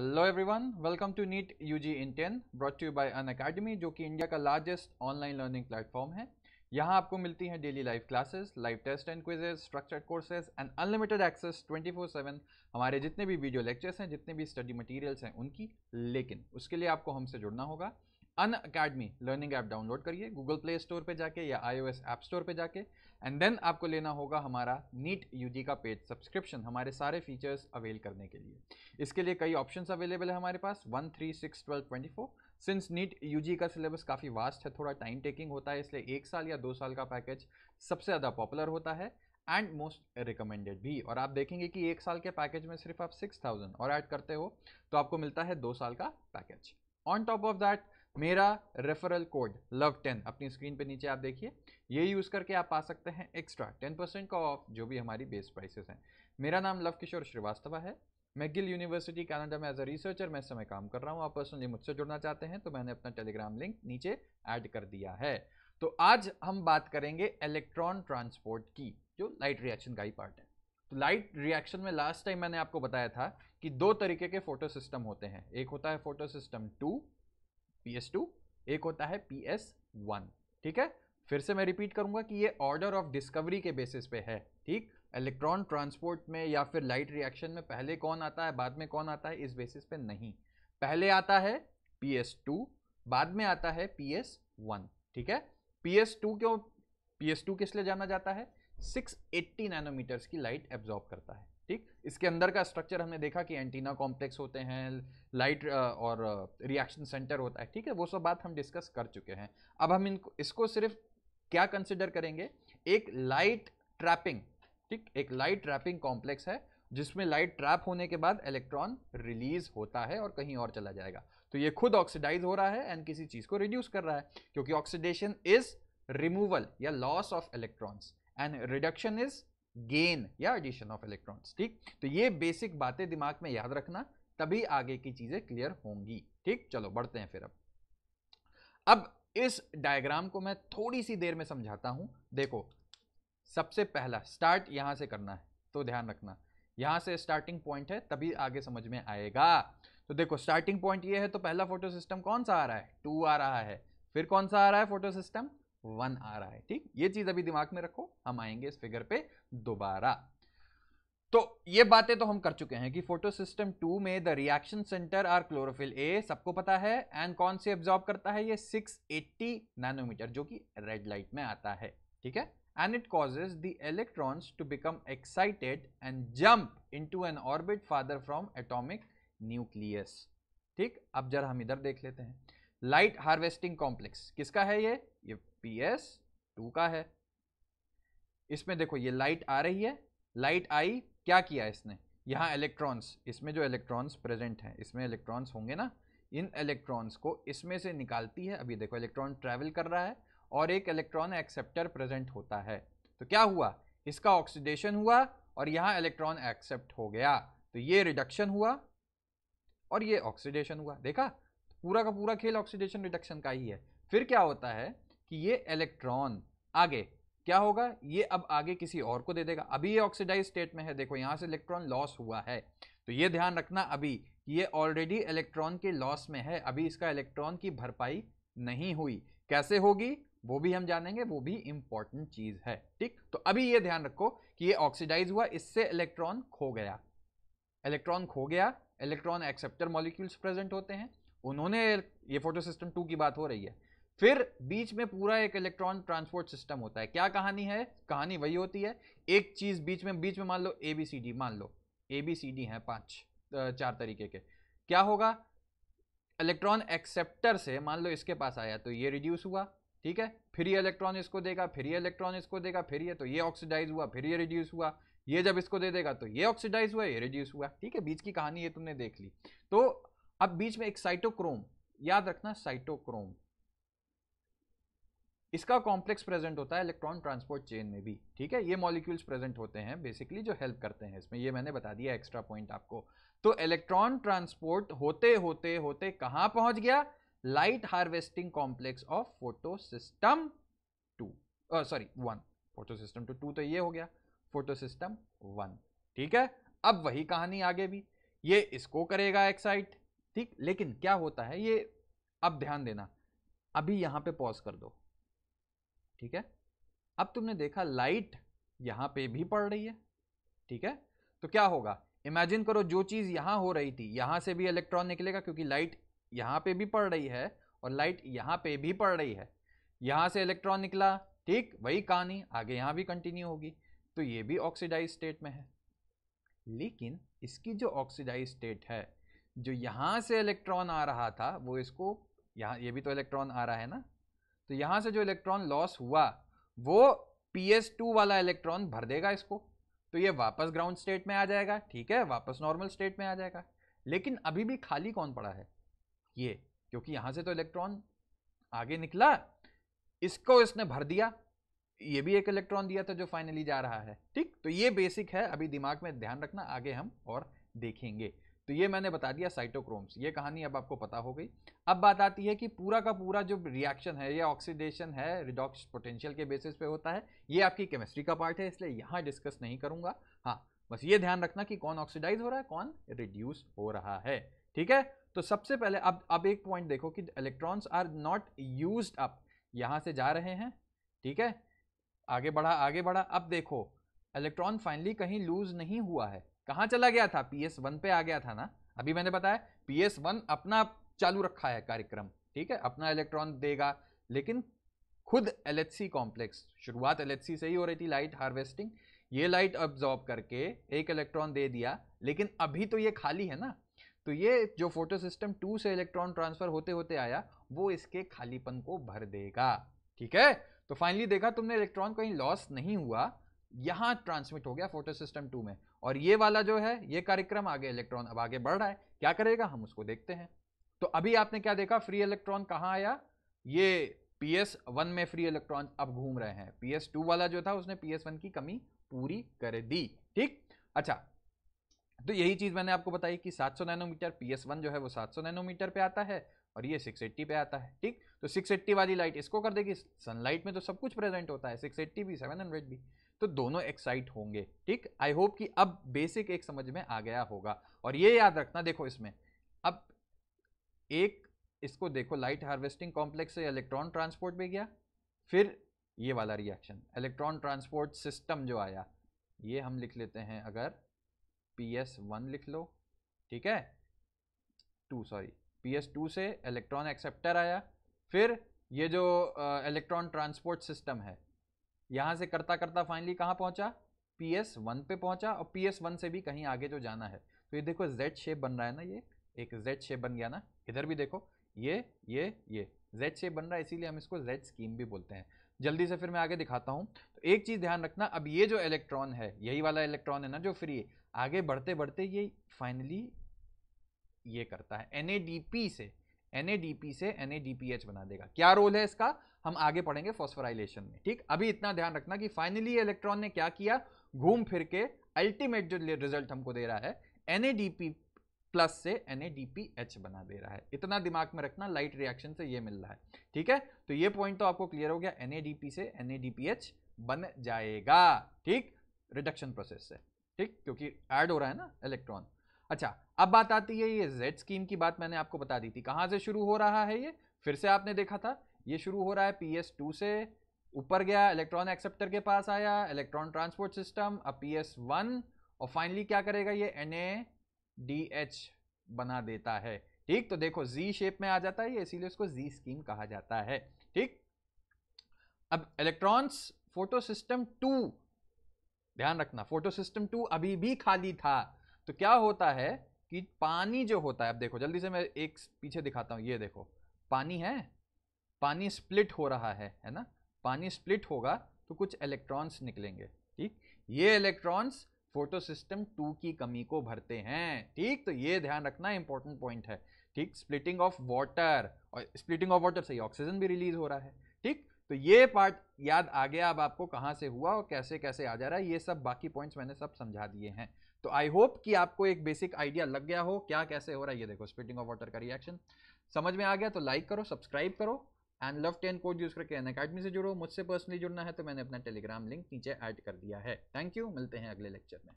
Hello everyone, welcome to NEET UG in 10 brought to you by UnAcademy, जो कि India का largest online learning platform है। यहाँ आपको मिलती हैं daily live classes, live test and quizzes, structured courses and unlimited access 24/7 हमारे जितने भी वीडियो लेक्चर्स हैं, जितने भी स्टडी मटेरियल्स हैं उनकी। लेकिन उसके लिए आपको हमसे जुड़ना होगा। UnAcademy लर्निंग ऐप डाउनलोड करिए गूगल प्ले स्टोर पे जाके या iOS ऐप स्टोर पे जाके, एंड देन आपको लेना होगा हमारा नीट यूजी का पेड सब्सक्रिप्शन हमारे सारे फीचर्स अवेल करने के लिए। इसके लिए कई ऑप्शंस अवेलेबल है हमारे पास 1, 3, 6, 12, 24। सिंस नीट यूजी का सिलेबस काफ़ी वास्ट है, थोड़ा टाइम टेकिंग होता है, इसलिए 1 साल या 2 साल का पैकेज सबसे ज़्यादा पॉपुलर होता है एंड मोस्ट रिकमेंडेड भी। और आप देखेंगे कि 1 साल के पैकेज में सिर्फ आप 6000 और ऐड करते हो तो आपको मिलता है 2 साल का package. On top of that मेरा रेफरल कोड LOVE10 अपनी स्क्रीन पे नीचे आप देखिए, ये यूज़ करके आप पा सकते हैं एक्स्ट्रा 10% का ऑफ जो भी हमारी बेस प्राइसेस हैं। मेरा नाम लव किशोर श्रीवास्तवा है, मैं गिल यूनिवर्सिटी कनाडा में एज अ रिसर्चर मैं इस समय काम कर रहा हूँ। आप पर्सनली मुझसे जुड़ना चाहते हैं तो मैंने अपना टेलीग्राम लिंक नीचे ऐड कर दिया है। तो आज हम बात करेंगे इलेक्ट्रॉन ट्रांसपोर्ट की, जो लाइट रिएक्शन का ही पार्ट है। तो लाइट रिएक्शन में लास्ट टाइम मैंने आपको बताया था कि 2 तरीके के फोटो सिस्टम होते हैं। एक होता है फोटो सिस्टम 2 PS2, एक होता है PS1। ठीक है, फिर से मैं रिपीट करूंगा कि ये ऑर्डर ऑफ डिस्कवरी के बेसिस पे है। ठीक, इलेक्ट्रॉन ट्रांसपोर्ट में या फिर लाइट रिएक्शन में पहले कौन आता है बाद में कौन आता है इस बेसिस पे नहीं। पहले आता है PS2, बाद में आता है PS1। ठीक है, PS2 किस लिए जाना जाता है? 680 नैनोमीटर्स की लाइट एब्जॉर्ब करता है। ठीक, इसके अंदर का स्ट्रक्चर हमने देखा कि एंटीना कॉम्प्लेक्स होते हैं, लाइट और रिएक्शन सेंटर होता है। ठीक है, वो सब बात हम डिस्कस कर चुके हैं। अब हम इसको सिर्फ क्या कंसिडर करेंगे, एक लाइट ट्रैपिंग, ठीक, एक लाइट ट्रैपिंग कॉम्प्लेक्स है जिसमें लाइट ट्रैप होने के बाद इलेक्ट्रॉन रिलीज होता है और कहीं और चला जाएगा। तो ये खुद ऑक्सीडाइज हो रहा है एंड किसी चीज़ को रिड्यूस कर रहा है, क्योंकि ऑक्सीडेशन इज रिमूवल या loss of electrons and reduction is gain या एडिशन ऑफ इलेक्ट्रॉन्स। ठीक, तो ये बेसिक बातें दिमाग में याद रखना, तभी आगे की चीजें क्लियर होंगी। ठीक, चलो बढ़ते हैं फिर। अब इस डायग्राम को मैं थोड़ी सी देर में समझाता हूं। देखो, सबसे पहला स्टार्ट यहां से करना है, तो ध्यान रखना यहां से स्टार्टिंग पॉइंट है, तभी आगे समझ में आएगा। तो देखो स्टार्टिंग पॉइंट ये है, तो पहला फोटो सिस्टम कौन सा आ रहा है? 2 आ रहा है। फिर कौन सा आ रहा है? फोटो सिस्टम 1 आ रहा है। ठीक, ये चीज अभी दिमाग में रखो, हम आएंगे इस फिगर पे दोबारा। तो ये बातें तो हम कर चुके हैं कि फोटो सिस्टम 2 में the reaction centre are chlorophyll ए, सबको पता है, एंड कौन से एब्जॉर्ब करता है? ये 680 नैनोमीटर जो कि रेड लाइट में आता है। ठीक है, and it causes the electrons to become excited and jump into an orbit farther from atomic nucleus. ठीक, अब जरा हम इधर देख लेते हैं। लाइट हार्वेस्टिंग कॉम्प्लेक्स किसका है? ये PS2 का है। इसमें देखो ये लाइट आ रही है, लाइट आई, क्या किया इसने? यहाँ इलेक्ट्रॉन्स, इसमें जो इलेक्ट्रॉन्स प्रेजेंट हैं, इसमें इलेक्ट्रॉन्स होंगे ना, इन इलेक्ट्रॉन्स को इसमें से निकालती है। अभी देखो इलेक्ट्रॉन ट्रैवल कर रहा है और एक इलेक्ट्रॉन एक्सेप्टर प्रेजेंट होता है। तो क्या हुआ, इसका ऑक्सीडेशन हुआ और यहाँ इलेक्ट्रॉन एक्सेप्ट हो गया, तो ये रिडक्शन हुआ और ये ऑक्सीडेशन हुआ। देखा, पूरा का पूरा खेल ऑक्सीडेशन रिडक्शन का ही है। फिर क्या होता है कि ये इलेक्ट्रॉन आगे क्या होगा, ये अब आगे किसी और को दे देगा। अभी ये ऑक्सीडाइज स्टेट में है, देखो यहाँ से इलेक्ट्रॉन लॉस हुआ है, तो ये ध्यान रखना अभी ये ऑलरेडी इलेक्ट्रॉन के लॉस में है, अभी इसका इलेक्ट्रॉन की भरपाई नहीं हुई। कैसे होगी वो भी हम जानेंगे, वो भी इंपॉर्टेंट चीज है। ठीक, तो अभी ये ध्यान रखो कि ये ऑक्सीडाइज हुआ, इससे इलेक्ट्रॉन खो गया, इलेक्ट्रॉन खो गया, इलेक्ट्रॉन एक्सेप्टर मॉलिक्यूल्स प्रेजेंट होते हैं, उन्होंने, ये फोटो सिस्टम 2 की बात हो रही है। फिर बीच में पूरा एक इलेक्ट्रॉन ट्रांसपोर्ट सिस्टम होता है। क्या कहानी है? कहानी वही होती है, एक चीज बीच में मान लो ABCD, मान लो ABCD है 5-4 तरीके के। क्या होगा, इलेक्ट्रॉन एक्सेप्टर से मान लो इसके पास आया तो ये रिड्यूस हुआ। ठीक है, फिर ये इलेक्ट्रॉन इसको देगा, फिर ये इलेक्ट्रॉन इसको देगा, फिर ये, तो ये ऑक्सीडाइज हुआ, फिर ये रिड्यूस हुआ, ये जब इसको दे देगा तो ये ऑक्सीडाइज हुआ, ये रिड्यूस हुआ। ठीक है, बीच की कहानी ये तुमने देख ली। तो अब बीच में एक साइटोक्रोम, याद रखना साइटोक्रोम, इसका कॉम्प्लेक्स प्रेजेंट होता है इलेक्ट्रॉन ट्रांसपोर्ट चेन में भी। ठीक है, ये मॉलिक्यूल्स प्रेजेंट होते हैं बेसिकली जो हेल्प करते हैं इसमें, ये मैंने बता दिया एक्स्ट्रा पॉइंट आपको। तो इलेक्ट्रॉन ट्रांसपोर्ट होते होते होते कहाँ पहुंच गया? Light harvesting complex of photo system 1। Photo system 2 तो ये हो गया, फोटो सिस्टम 1। ठीक है, अब वही कहानी आगे भी ये इसको करेगा एक्साइट, ठीक। लेकिन क्या होता है ये, अब ध्यान देना, अभी यहाँ पे पॉज कर दो, ठीक है। अब तुमने देखा लाइट यहाँ पे भी पड़ रही है, ठीक है। तो क्या होगा, इमेजिन करो जो चीज़ यहाँ हो रही थी, यहाँ से भी इलेक्ट्रॉन निकलेगा, क्योंकि लाइट यहाँ पे भी पड़ रही है और लाइट यहाँ पे भी पड़ रही है। यहाँ से इलेक्ट्रॉन निकला, ठीक, वही कहानी आगे यहाँ भी कंटिन्यू होगी। तो ये भी ऑक्सीडाइज स्टेट में है, लेकिन इसकी जो ऑक्सीडाइज स्टेट है, जो यहाँ से इलेक्ट्रॉन आ रहा था वो इसको यहाँ, ये भी तो इलेक्ट्रॉन आ रहा है ना, तो यहाँ से जो इलेक्ट्रॉन लॉस हुआ वो PS2 वाला इलेक्ट्रॉन भर देगा इसको, तो ये वापस ग्राउंड स्टेट में आ जाएगा, ठीक है, वापस नॉर्मल स्टेट में आ जाएगा। लेकिन अभी भी खाली कौन पड़ा है, ये, क्योंकि यहाँ से तो इलेक्ट्रॉन आगे निकला, इसको इसने भर दिया, ये भी एक इलेक्ट्रॉन दिया था जो फाइनली जा रहा है, ठीक। तो ये बेसिक है, अभी दिमाग में ध्यान रखना, आगे हम और देखेंगे। तो ये मैंने बता दिया साइटोक्रोम्स, ये कहानी अब आपको पता हो गई। अब बात आती है कि पूरा का पूरा जो रिएक्शन है या ऑक्सीडेशन है रिडॉक्स पोटेंशियल के बेसिस पे होता है, ये आपकी केमिस्ट्री का पार्ट है, इसलिए यहाँ डिस्कस नहीं करूंगा। हाँ, बस ये ध्यान रखना कि कौन ऑक्सीडाइज हो रहा है, कौन रिड्यूस हो रहा है, ठीक है। तो सबसे पहले अब एक पॉइंट देखो कि electrons are not used up, यहाँ से जा रहे हैं, ठीक है, आगे बढ़ा आगे बढ़ा। अब देखो इलेक्ट्रॉन फाइनली कहीं लूज नहीं हुआ है, कहाँ चला गया था, PS1 पे आ गया था ना। अभी मैंने बताया PS1 अपना चालू रखा है कार्यक्रम, ठीक है, अपना इलेक्ट्रॉन देगा, लेकिन खुद LHC कॉम्प्लेक्स, शुरुआत LHC से ही हो रही थी, लाइट हार्वेस्टिंग, ये लाइट अब्जॉर्ब करके एक इलेक्ट्रॉन दे दिया, लेकिन अभी तो ये खाली है ना। तो ये जो फोटो सिस्टम 2 से इलेक्ट्रॉन ट्रांसफर होते होते आया, वो इसके खालीपन को भर देगा, ठीक है। तो फाइनली देखा तुमने इलेक्ट्रॉन कहीं लॉस नहीं हुआ, यहाँ ट्रांसमिट हो गया फोटो सिस्टम 2 में, और ये वाला जो है ये कार्यक्रम आगे, इलेक्ट्रॉन अब आगे बढ़ रहा है, क्या करेगा हम उसको देखते हैं। तो अभी आपने क्या देखा, फ्री इलेक्ट्रॉन कहाँ आया, ये PS1 में फ्री इलेक्ट्रॉन अब घूम रहे हैं, PS2 वाला जो था उसने PS1 की कमी पूरी कर दी, ठीक। अच्छा, तो यही चीज मैंने आपको बताई कि 700 नैनोमीटर PS1 जो है वो 700 नैनोमीटर पे आता है और ये 680 पे आता है, ठीक। तो 680 वाली लाइट इसको कर देगी, सनलाइट में तो सब कुछ प्रेजेंट होता है, 680 भी 700 भी, तो दोनों एक्साइट होंगे, ठीक। आई होप कि अब बेसिक एक समझ में आ गया होगा। और ये याद रखना, देखो इसमें अब एक, इसको देखो लाइट हार्वेस्टिंग कॉम्प्लेक्स से इलेक्ट्रॉन ट्रांसपोर्ट में गया, फिर ये वाला रिएक्शन इलेक्ट्रॉन ट्रांसपोर्ट सिस्टम जो आया, ये हम लिख लेते हैं, अगर PS1 लिख लो, ठीक है, PS2 से इलेक्ट्रॉन एक्सेप्टर आया, फिर ये जो इलेक्ट्रॉन ट्रांसपोर्ट सिस्टम है, यहाँ से करता करता फाइनली कहाँ पहुँचा, PS1 पे पहुँचा, और PS1 से भी कहीं आगे जो जाना है। तो ये देखो Z शेप बन रहा है ना, ये एक Z शेप बन गया ना, इधर भी देखो ये Z शेप बन रहा है, इसीलिए हम इसको Z स्कीम भी बोलते हैं। जल्दी से फिर मैं आगे दिखाता हूँ। तो एक चीज़ ध्यान रखना, अब ये जो इलेक्ट्रॉन है, यही वाला इलेक्ट्रॉन है ना जो फ्री, आगे बढ़ते बढ़ते ये फाइनली ये करता है NADP से NADPH बना देगा। क्या रोल है इसका, हम आगे पढ़ेंगे फॉस्फोराइलेशन में, ठीक। अभी इतना ध्यान रखना कि फाइनली इलेक्ट्रॉन ने क्या किया, घूम फिर के अल्टीमेट जो रिजल्ट हमको दे रहा है NADP+ से NADPH बना दे रहा है। इतना दिमाग में रखना, लाइट रिएक्शन से ये मिल रहा है, ठीक है। तो ये पॉइंट तो आपको क्लियर हो गया, NADP से NADPH बन जाएगा, ठीक, रिडक्शन प्रोसेस से, ठीक, क्योंकि ऐड हो रहा है ना इलेक्ट्रॉन। अच्छा, अब बात आती है ये Z स्कीम की, बात मैंने आपको बता दी थी कहाँ से शुरू हो रहा है। ये फिर से आपने देखा था, ये शुरू हो रहा है PS2 से, ऊपर गया इलेक्ट्रॉन एक्सेप्टर के पास आया, इलेक्ट्रॉन ट्रांसपोर्ट सिस्टम, अब PS1, और फाइनली क्या करेगा ये NADH बना देता है, ठीक। तो देखो Z शेप में आ जाता है ये, इसीलिए उसको Z स्कीम कहा जाता है, ठीक। अब इलेक्ट्रॉन्स फोटो सिस्टम 2, ध्यान रखना फोटो सिस्टम 2 अभी भी खाली था, तो क्या होता है कि पानी जो होता है, अब देखो जल्दी से मैं एक पीछे दिखाता हूँ, ये देखो पानी है, पानी स्प्लिट हो रहा है ना, पानी स्प्लिट होगा तो कुछ इलेक्ट्रॉन्स निकलेंगे, ठीक। ये इलेक्ट्रॉन्स फोटो सिस्टम 2 की कमी को भरते हैं, ठीक। तो ये ध्यान रखना, इंपॉर्टेंट पॉइंट है, ठीक। स्प्लिटिंग ऑफ वाटर, और स्प्लिटिंग ऑफ वाटर से ऑक्सीजन भी रिलीज हो रहा है, ठीक। तो ये पार्ट याद आ गया अब आपको, कहाँ से हुआ और कैसे कैसे आ जा रहा है, ये सब बाकी पॉइंट्स मैंने सब समझा दिए हैं। तो आई होप कि आपको एक बेसिक आइडिया लग गया हो क्या कैसे हो रहा है। ये देखो स्प्लिटिंग ऑफ वाटर का रिएक्शन समझ में आ गया, तो लाइक करो, सब्सक्राइब करो, एंड LOVE10 कोड यूज करके UnAcademy से जुड़ो। मुझसे पर्सनली जुड़ना है तो मैंने अपना टेलीग्राम लिंक नीचे ऐड कर दिया है। थैंक यू, मिलते हैं अगले लेक्चर में।